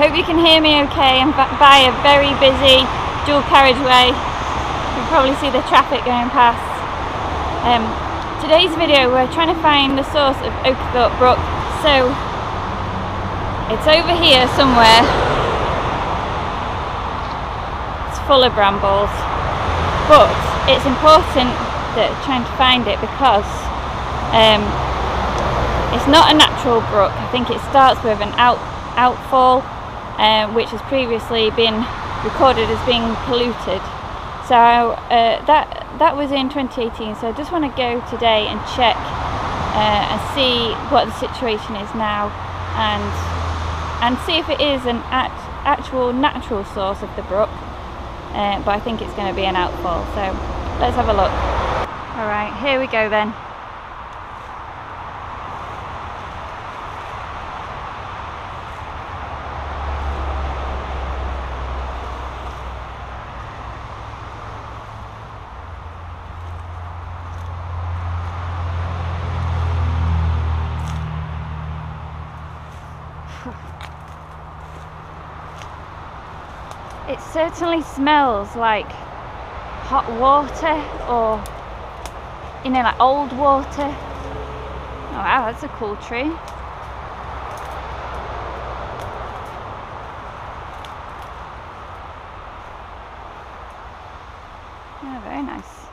Hope you can hear me okay. I'm by a very busy dual carriageway. You can probably see the traffic going past. Today's video, we're trying to find the source of Oakerthorpe Brook. So it's over here somewhere. It's full of brambles, but it's important that trying to find it because it's not a natural brook. I think it starts with an outfall which has previously been recorded as being polluted. So that was in 2018, so I just want to go today and check and see what the situation is now, and see if it is an actual natural source of the brook, but I think it's going to be an outfall, so let's have a look. Alright, here we go then. It certainly smells like hot water, or you know, like old water. Oh wow, that's a cool tree. Oh, very nice.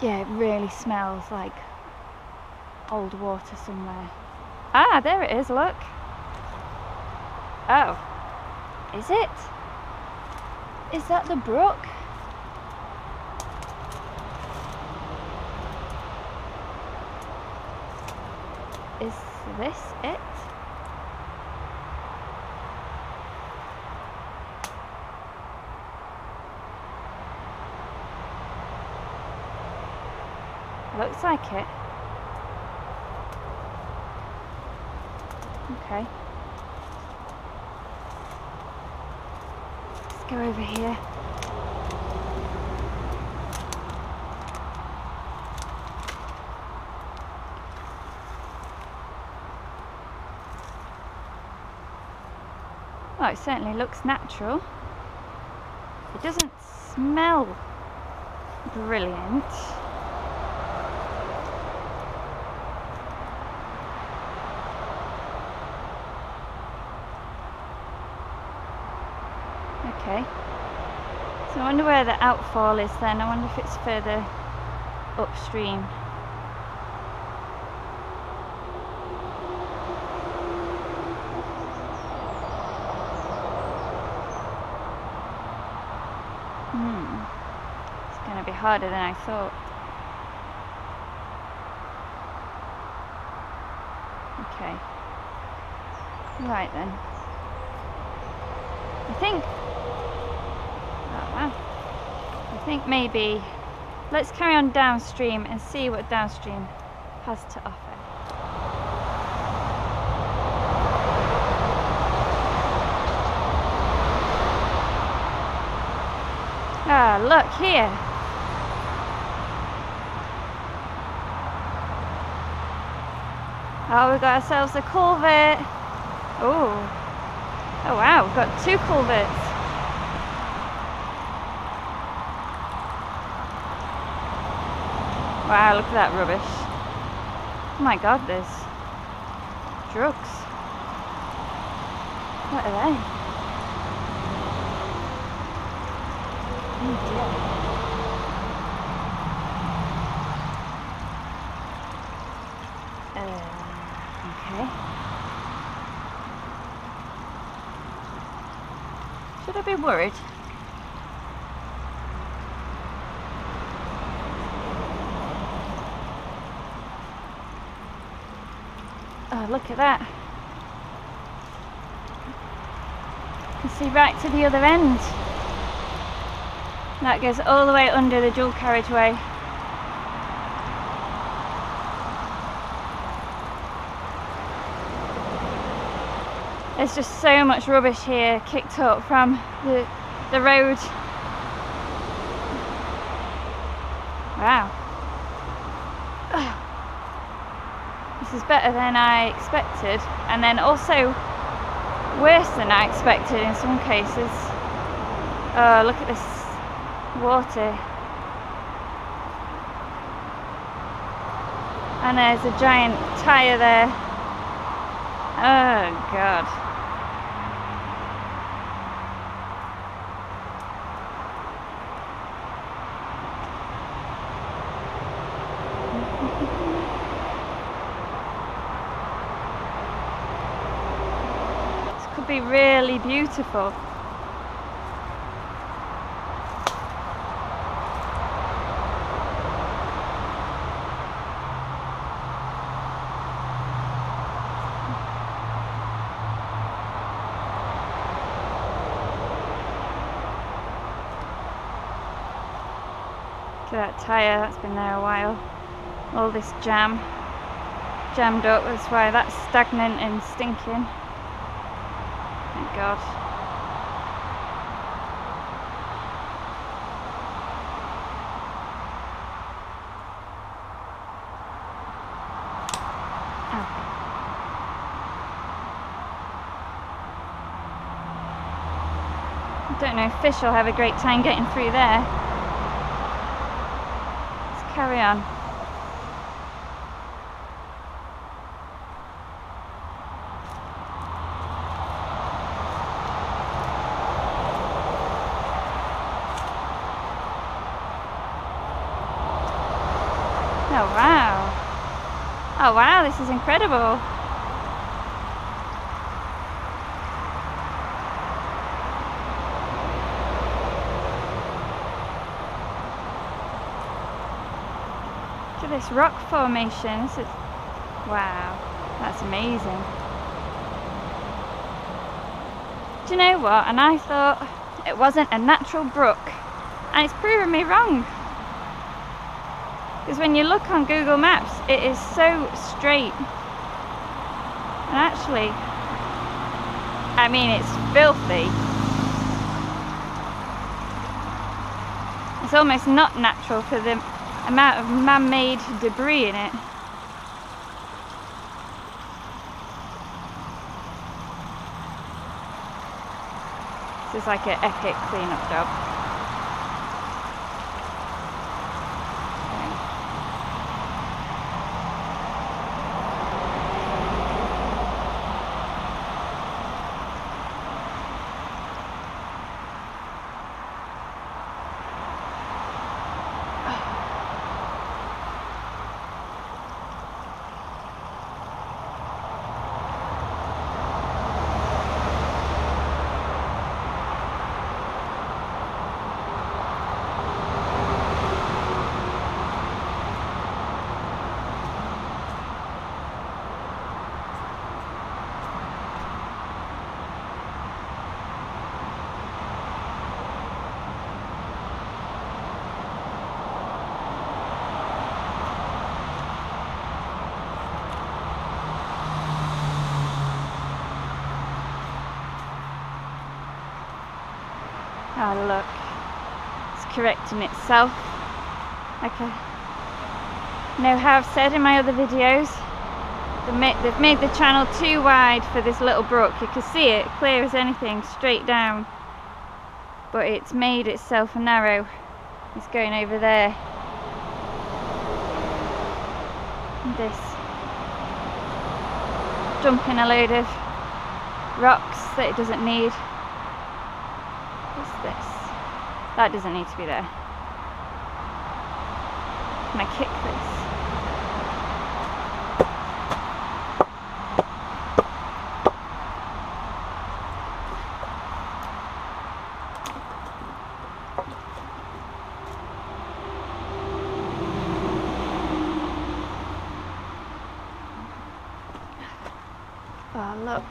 Yeah, it really smells like old water somewhere. Ah, there it is, look. Oh, is it? Is that the brook? Is this it? Looks like it. Okay. Let's go over here. Well, it certainly looks natural. It doesn't smell brilliant. Okay, so I wonder where the outfall is then. I wonder if it's further upstream. It's going to be harder than I thought. Okay, right then. I think maybe let's carry on downstream and see what downstream has to offer. Ah, look here. Oh, we got ourselves a culvert. Oh wow, we've got two culverts. Wow, look at that rubbish. Oh my god, there's drugs. What are they? Oh dear. Okay. Should I be worried? Oh, look at that. You can see right to the other end. That goes all the way under the dual carriageway. There's just so much rubbish here kicked up from the road. Wow. This is better than I expected, and then also worse than I expected in some cases. Oh, look at this water. And there's a giant tyre there. Oh god. This could be really beautiful. That tyre that's been there a while, all this jammed up, that's why that's stagnant and stinking. Thank god. Oh. I don't know if fish will have a great time getting through there. Carry on. Oh wow. Oh wow, this is incredible. This rock formation, this is, wow, that's amazing. Do you know what, and I thought it wasn't a natural brook, and it's proven me wrong, because when you look on Google Maps it is so straight, and actually, I mean, it's filthy, it's almost not natural for the amount of man-made debris in it. This is like an epic cleanup job. Oh look, it's correcting itself, like I know how I've said in my other videos. They've made the channel too wide for this little brook. You can see it clear as anything, straight down, but it's made itself narrow. It's going over there. And this, dumping a load of rocks that it doesn't need. This. That doesn't need to be there. Can I kick this? Oh, look.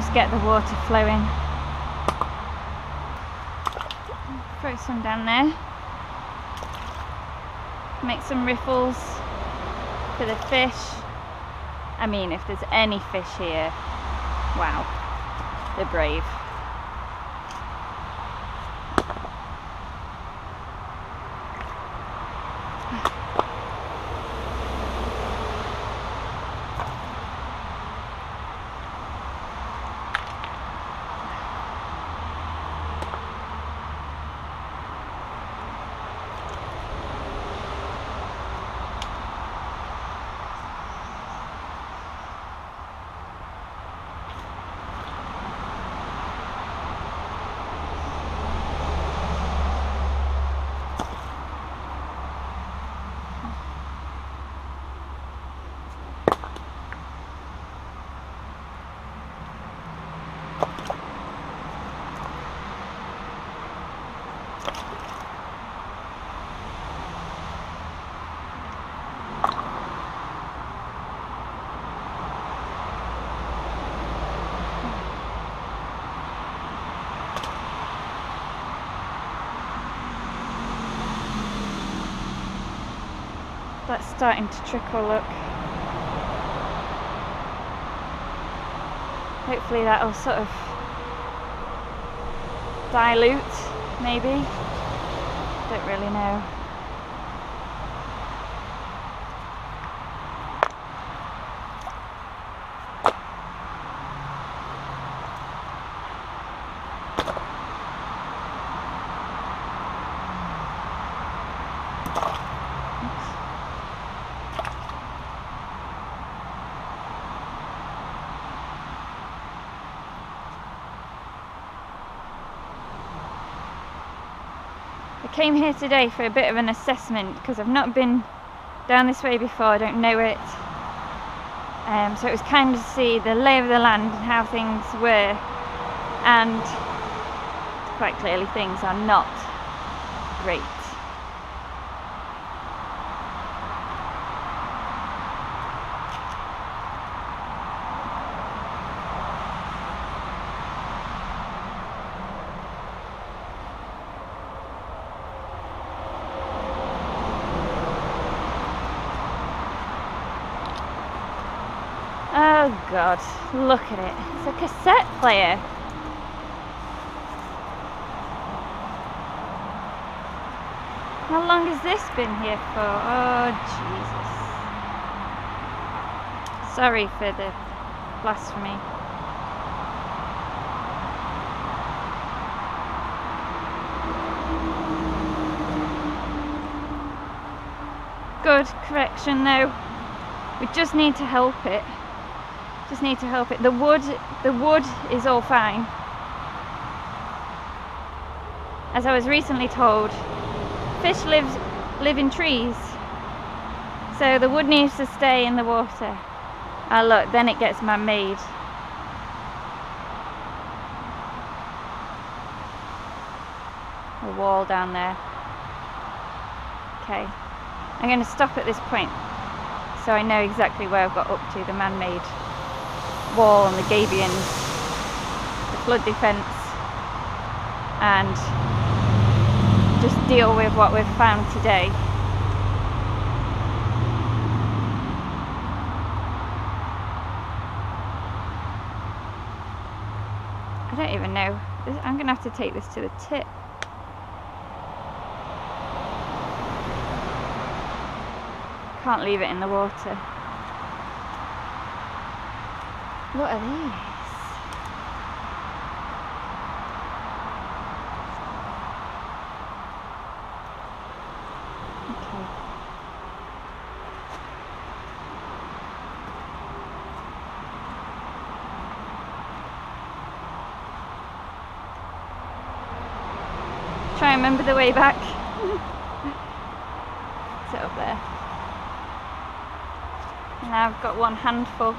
just get the water flowing. Throw some down there. Make some riffles for the fish. I mean, if there's any fish here, wow, they're brave. That's starting to trickle, look. Hopefully that'll sort of dilute, maybe. Don't really know. I came here today for a bit of an assessment because I've not been down this way before, I don't know it, so it was kind of to see the lay of the land and how things were, and quite clearly things are not great. Oh God, look at it. It's a cassette player. How long has this been here for? Oh Jesus. Sorry for the blasphemy. Good correction though. We just need to help it. Just need to help it. The wood is all fine. As I was recently told, fish live in trees, so the wood needs to stay in the water. Ah look, then it gets man-made. The wall down there. Okay, I'm going to stop at this point, so I know exactly where I've got up to, the man-made wall and the gabions, the flood defence, and just deal with what we've found today. I don't even know, I'm going to have to take this to the tip. Can't leave it in the water. What are these? Okay. Try and remember the way back. Sit up there. Now I've got one handful.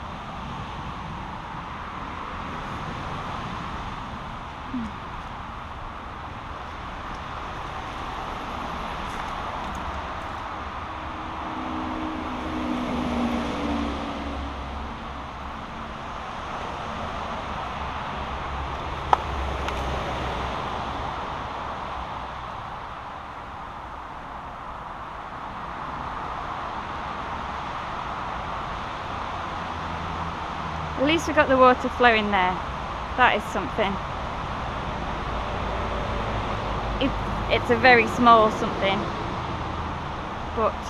At least we've got the water flowing there. That is something. It's a very small something, but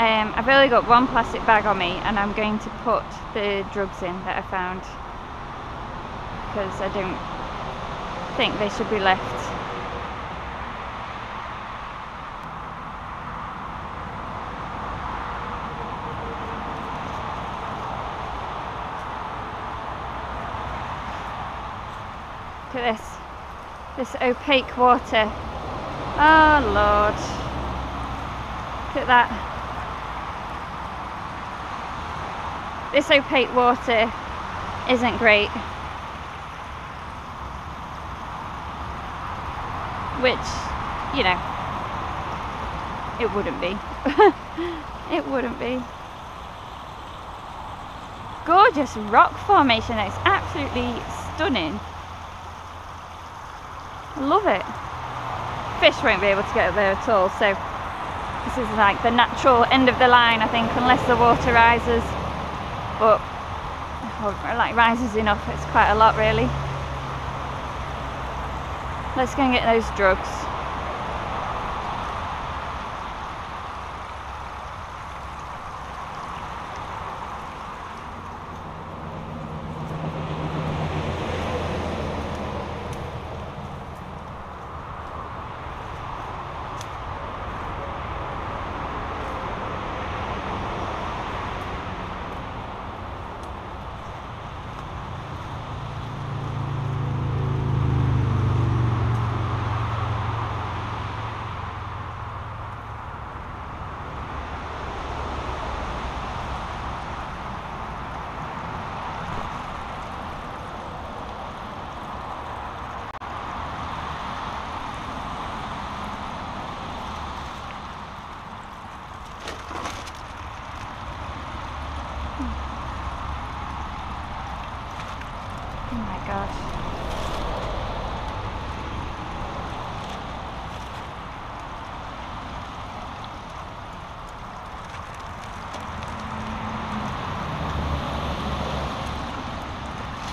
I've only got one plastic bag on me, and I'm going to put the drugs in that I found, because I don't think they should be left. Look at this. This opaque water. Oh Lord. Look at that. This opaque water isn't great. Which, you know, it wouldn't be. It wouldn't be. Gorgeous rock formation. It's absolutely stunning. Love it. Fish won't be able to get up there at all, so this is like the natural end of the line, I think, unless the water rises, but like rises enough. It's quite a lot, really. Let's go and get those drugs.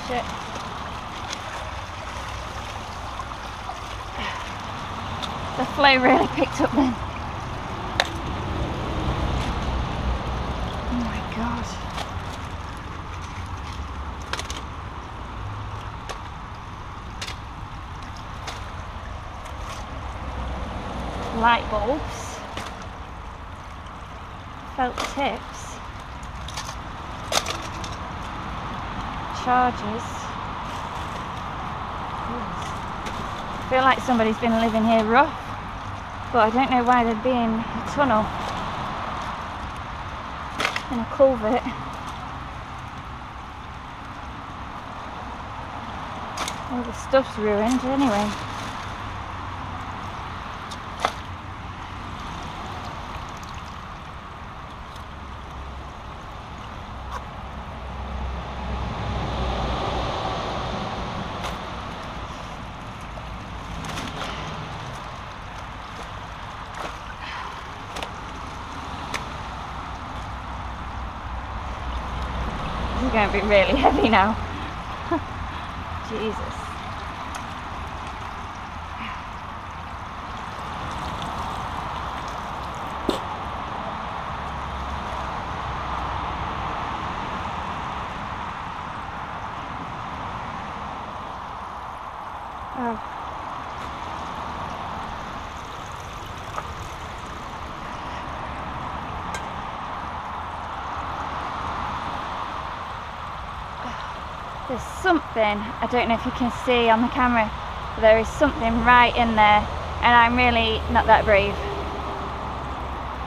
Shit. The flow really picked up then. Oh my God. Light bulbs. Felt tips. Charges. I feel like somebody's been living here rough, but I don't know why they'd be in a tunnel, in a culvert. All the stuff's ruined anyway. It's going to be really heavy now. Jesus. There's something, I don't know if you can see on the camera, but there is something right in there, and I'm really not that brave.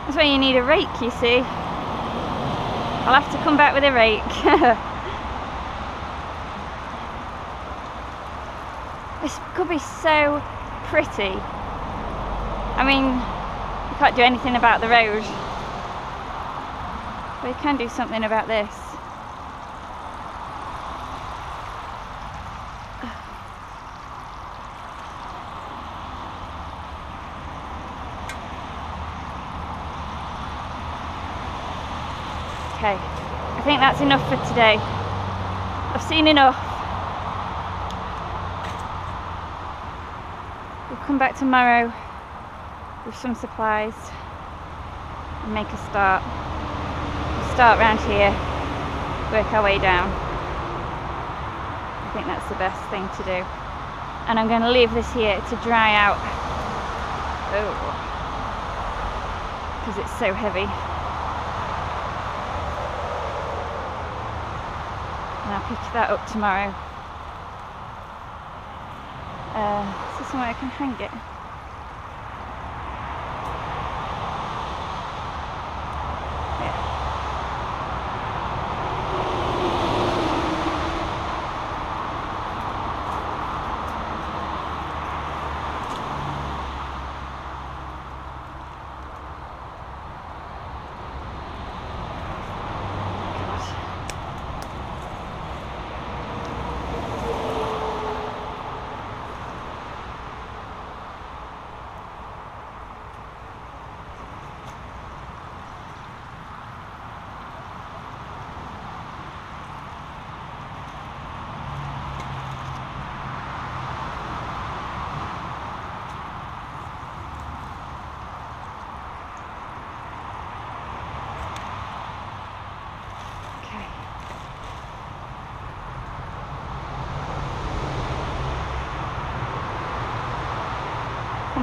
That's why you need a rake, you see. I'll have to come back with a rake. This could be so pretty. I mean, you can't do anything about the road, but you can do something about this. Okay, I think that's enough for today. I've seen enough. We'll come back tomorrow with some supplies and make a start. We'll start round here, work our way down. I think that's the best thing to do. And I'm going to leave this here to dry out. Oh, because it's so heavy. And I'll pick that up tomorrow. Is there somewhere I can hang it?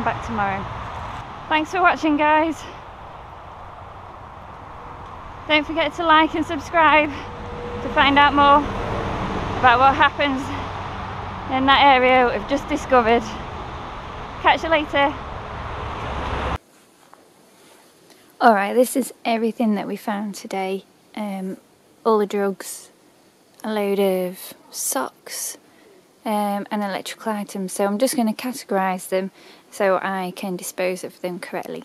Back tomorrow. Thanks for watching, guys. Don't forget to like and subscribe to find out more about what happens in that area we've just discovered. Catch you later. Alright, this is everything that we found today. All the drugs, a load of socks, and electrical items, so I'm just going to categorise them so I can dispose of them correctly.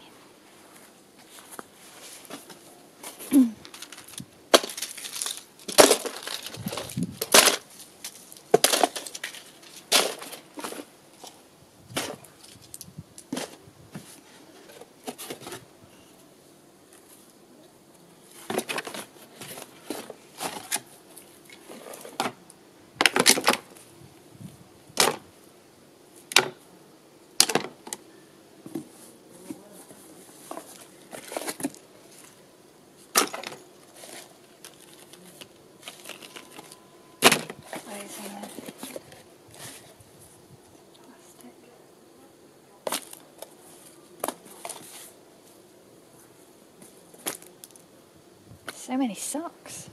So many socks.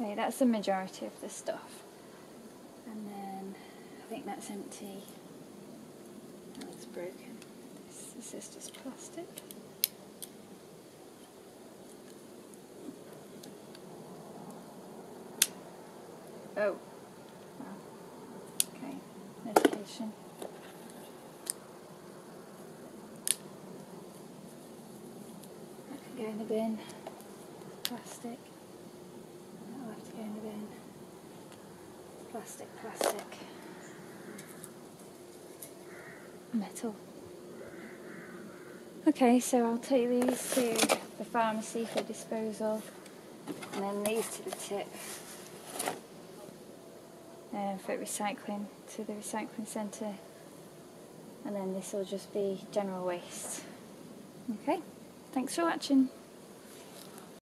Okay, that's the majority of the stuff. And then I think that's empty. That looks broken. This is just plastic. Oh, wow. Okay, medication. That can go in the bin. Plastic. That'll have to go in the bin. Plastic, plastic. Metal. Okay, so I'll take these to the pharmacy for disposal, and then these to the tip for recycling, to the recycling centre, and then this will just be general waste. Okay, thanks for watching.